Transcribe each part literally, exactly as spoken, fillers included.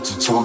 about to turn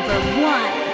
Number one.